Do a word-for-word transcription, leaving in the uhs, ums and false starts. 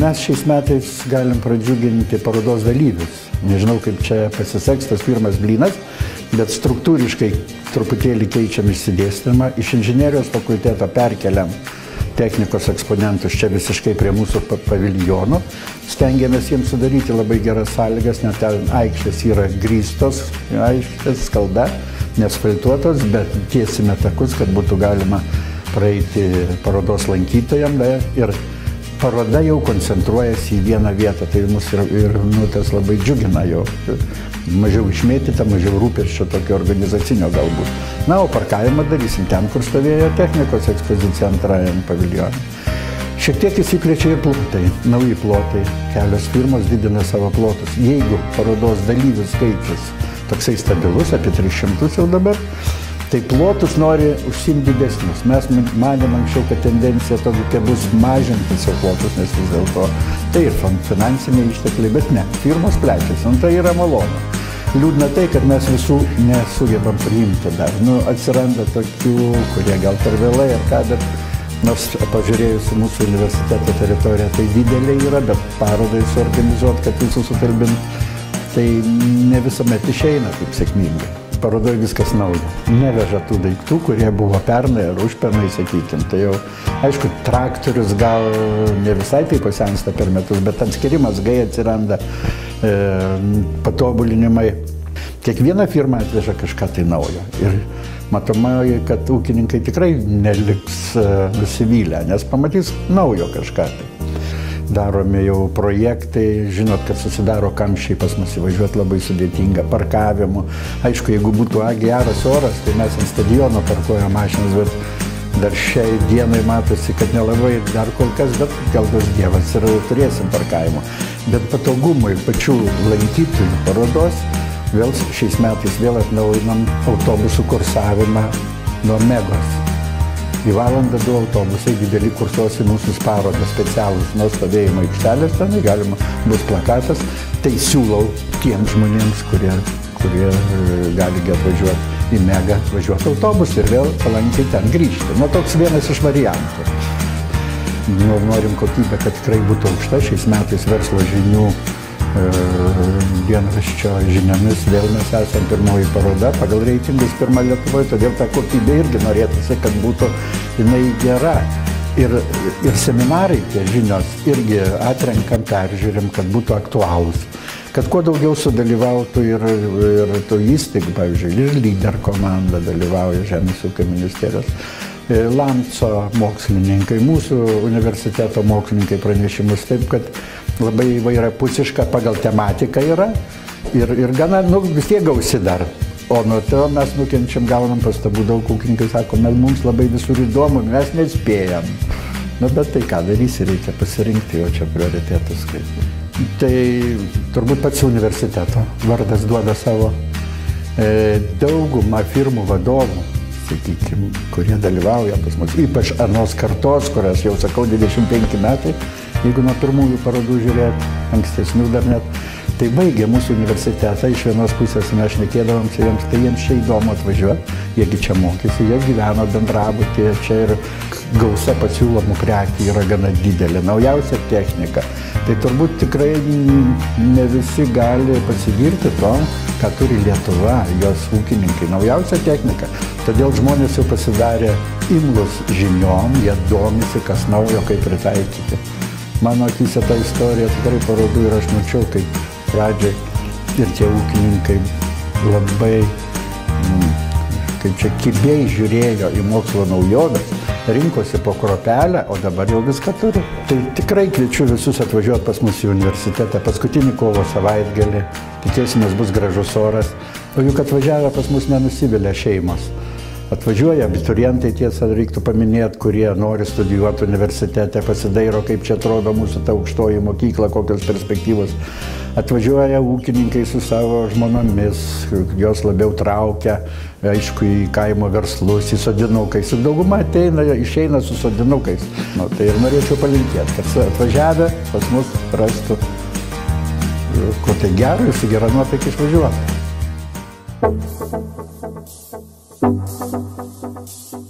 Mes šiais metais galim pradžiuginti parodos dalyvius. Nežinau, kaip čia pasiseks tas pirmas blynas, bet struktūriškai truputėlį keičiam išsidėstymą. Iš inžinerijos fakulteto perkeliam technikos eksponentus čia visiškai prie mūsų paviljono. Stengiamės jiems sudaryti labai geras sąlygas, net ten aikštės yra grįstos, aikštės skalda, neasfaltuotos, bet tiesime takus, kad būtų galima praeiti parodos lankytojam. Ir paroda jau koncentruojasi į vieną vietą, tai mus ir, ir nu, tas labai džiugina jau. Mažiau išmėtyta, mažiau rūpesčio tokio organizacinio galbūt. Na, o parkavimą darysim ten, kur stovėjo technikos ekspozicija antrajam paviljonui. Šiek tiek įsiplečia ir plotai, nauji plotai, kelios firmos didina savo plotus. Jeigu parodos dalyvių skaičius toksai stabilus, apie tris šimtus jau dabar, tai plotus nori užsiimti didesnius. Mes manėm anksčiau, kad tendencija tokia bus mažinti savo plotus, nes vis dėlto tai ir finansiniai ištekliai, bet ne, firmos plečiasi, nu tai yra malonu. Liūdna tai, kad mes visų nesugebam priimti dar. Nu, atsiranda tokių, kurie gal per vėlai ar ką, bet nors pažiūrėjus mūsų universiteto teritoriją, tai didelė yra, bet parodai suorganizuoti, kad visus sutalbint, tai ne visuomet išeina taip sėkmingai. Parodoje viskas nauja. Neveža tų daiktų, kurie buvo pernai ar užpernai, sakykim. Tai jau, aišku, traktorius gal ne visai taip pasensta per metus, bet atskirimas gai atsiranda. Patobulinimai. Kiekviena firma atveža kažką tai naujo. Ir matomai, kad ūkininkai tikrai neliks nusivylę, nes pamatys naujo kažką tai. Daromi jau projektai, žinot, kad susidaro kamščiai, pas mus įvažiuoti labai sudėtinga, parkavimu. Aišku, jeigu būtų geras oras, tai mes ant stadiono parkuojam mašinas, bet dar šiai dienai matosi, kad nelabai dar kol kas, bet gal tas dievas ir turėsim parkavimo. Bet patogumui pačių lankytojų parodos vėl šiais metais vėl atnaujinam autobusų kursavimą nuo Megos. Į valandą du autobusai dideli kursuosi mūsų parodas specialus nuo stovėjimo aikštelės, ten galima bus plakatas. Tai siūlau tiems žmonėms, kurie, kurie gali atvažiuoti į Megą, atvažiuoti autobusą ir vėl palankiai ten grįžti. Na, toks vienas iš variantų. Nu, norim kokybę, kad tikrai būtų aukšta. Šiais metais Verslo žinių e, dienraščio žiniomis vėl mes esam pirmoji paroda, pagal reitingus pirma Lietuvoje, todėl ta kokybė irgi norėtųsi, kad būtų jinai gera. Ir, ir seminarai, tie žinios, irgi atrenkam, peržiūrim, kad būtų aktualūs. Kad kuo daugiau sudalyvautų ir, ir tų įstaigų, pavyzdžiui, ir lyder komanda dalyvauja Žemės ūkio ministerijos. Lanco mokslininkai, mūsų universiteto mokslininkai pranešimus, taip kad labai įvairiapusiška pagal tematiką yra ir, ir gana, nu, vis tiek gausi dar. O nuo to mes nukenčiam, gaunam pastabų, daug ūkininkai sako, mes mums labai visur įdomu, mes nespėjam. Nu, bet tai ką darysi, reikia pasirinkti jo čia prioritetus. Tai turbūt pats universiteto vardas duoda savo. E, daugumą firmų vadovų, sakykim, kurie dalyvauja pas mus, ypač anos kartos, kurias jau sakau dvidešimt penki metai, jeigu nuo pirmųjų parodų žiūrėti, ankstesnių dar net. Tai baigė mūsų universitetą, iš vienos pusės mes šnekėdavom su jiems, tai jiems čia įdomu atvažiuoti, jiegi čia mokėsi, jie gyveno bendrabutyje, čia ir gausa pasiūlomų prekių yra gana didelė, naujausia technika. Tai turbūt tikrai ne visi gali pasigirti to, ką turi Lietuva, jos ūkininkai, naujausia technika. Todėl žmonės jau pasidarė imlus žiniom, jie domisi, kas naujo, kaip pritaikyti. Mano akyse ta istorija tikrai parodų ir aš mačiau, kaip pradžiai ir tie ūkininkai labai, kaip čia, kibiai žiūrėjo į mokslo naujoves, rinkosi po kropelę, o dabar jau viską turi. Tai tikrai kviečiu visus atvažiuoti pas mus į universitetą, paskutinį kovo savaitgalį, tikėsimės bus gražus oras, o juk atvažiavę pas mus nenusivilia šeimos. Atvažiuoja abiturientai, tiesa, reiktų paminėti, kurie nori studijuoti universitete, pasidairo, kaip čia atrodo mūsų ta aukštoji mokykla, kokios perspektyvos. Atvažiuoja ūkininkai su savo žmonomis, jos labiau traukia, aišku, į kaimo verslus, į sodinukais. Ir dauguma ateina, išeina su sodinukais. Nu, tai ir norėčiau palinkėti, kad atvažiavę pas mus rastų, ko tai gero, ir su gera nuotaika išvažiuotų. Thank you.